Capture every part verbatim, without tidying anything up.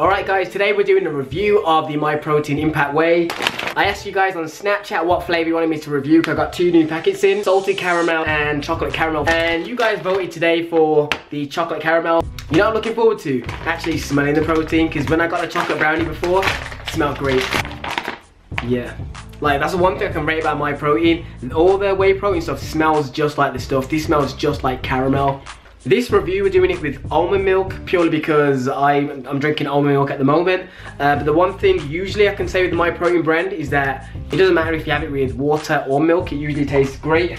Alright guys, today we're doing a review of the MyProtein Impact Whey. I asked you guys on Snapchat what flavour you wanted me to review because I got two new packets in, salted caramel and chocolate caramel. And you guys voted today for the chocolate caramel. You know what I'm looking forward to? Actually smelling the protein, because when I got a chocolate brownie before, it smelled great. Yeah. Like, that's the one thing I can rate about MyProtein. All their whey protein stuff smells just like the stuff. This smells just like caramel. This review, we're doing it with almond milk, purely because I'm, I'm drinking almond milk at the moment. Uh, but the one thing usually I can say with the MyProtein brand is that it doesn't matter if you have it with water or milk, it usually tastes great.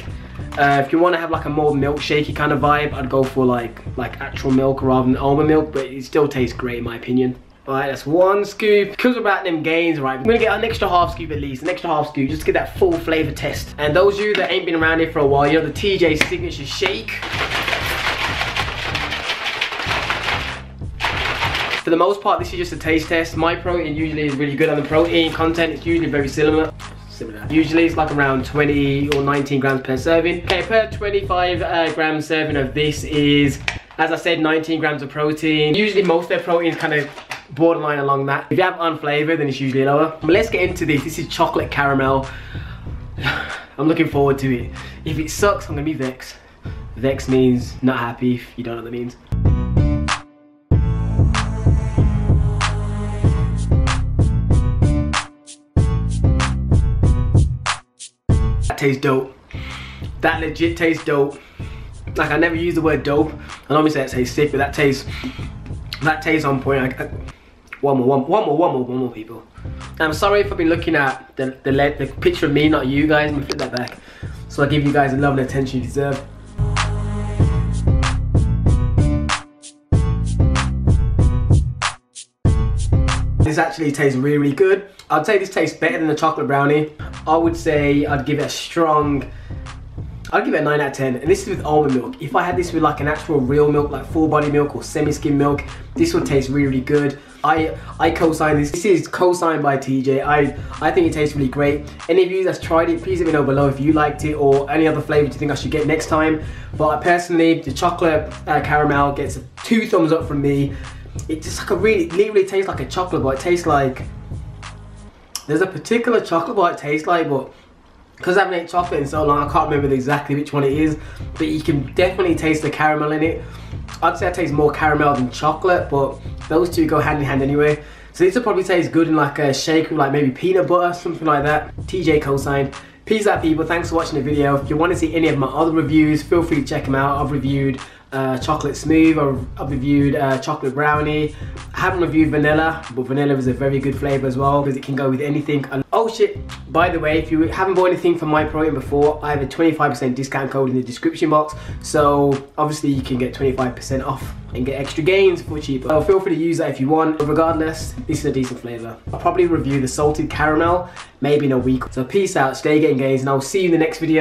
Uh, if you want to have like a more milkshakey kind of vibe, I'd go for like, like actual milk rather than almond milk, but it still tastes great in my opinion. Alright, that's one scoop. Because we're about them gains, right, we're going to get an extra half scoop at least, an extra half scoop, just to get that full flavour test. And those of you that ain't been around here for a while, you know the T J Signature Shake. For the most part, this is just a taste test. MyProtein usually is really good on the protein content. It's usually very similar. similar. Usually it's like around twenty or nineteen grams per serving. Okay, per twenty-five uh, gram serving of this is, as I said, nineteen grams of protein. Usually most of their protein is kind of borderline along that. If you have unflavored, then it's usually lower. But let's get into this. This is chocolate caramel. I'm looking forward to it. If it sucks, I'm going to be vexed. Vexed means not happy, if you don't know what that means. Tastes dope. That legit tastes dope. Like, I never use the word dope. I normally say it tastes sick, but that tastes that tastes on point. Like, one more, one, one more, one more, one more, people. I'm sorry if I've been looking at the the, lead, the picture of me, not you guys. Let me flip that back, so I give you guys the love and attention you deserve. This actually tastes really, really good. I'd say this tastes better than the chocolate brownie. I would say I'd give it a strong, I'd give it a nine out of ten. And this is with almond milk. If I had this with like an actual real milk, like full body milk or semi-skim milk, this would taste really, really good. I, I co-sign this. This is co-signed by T J. I, I think it tastes really great. Any of you that's tried it, please let me know below if you liked it or any other flavours you think I should get next time. But I personally, the chocolate uh, caramel gets two thumbs up from me. It just like a really, it literally tastes like a chocolate, but it tastes like, there's a particular chocolate bar it tastes like, but because I haven't ate chocolate in so long, I can't remember exactly which one it is, but you can definitely taste the caramel in it. I'd say it tastes more caramel than chocolate, but those two go hand in hand anyway. So this will probably taste good in like a shake with like maybe peanut butter, something like that. T J co-signed. Peace out, people. Thanks for watching the video. If you want to see any of my other reviews, feel free to check them out. I've reviewed uh, chocolate smooth, I've, I've reviewed uh, chocolate brownie. I haven't reviewed vanilla, but vanilla is a very good flavour as well because it can go with anything. Oh shit, by the way, if you haven't bought anything from MyProtein before, I have a twenty-five percent discount code in the description box. So obviously you can get twenty-five percent off and get extra gains for cheaper. So feel free to use that if you want. But regardless, this is a decent flavour. I'll probably review the salted caramel maybe in a week. So peace out, stay getting gains, and I'll see you in the next video.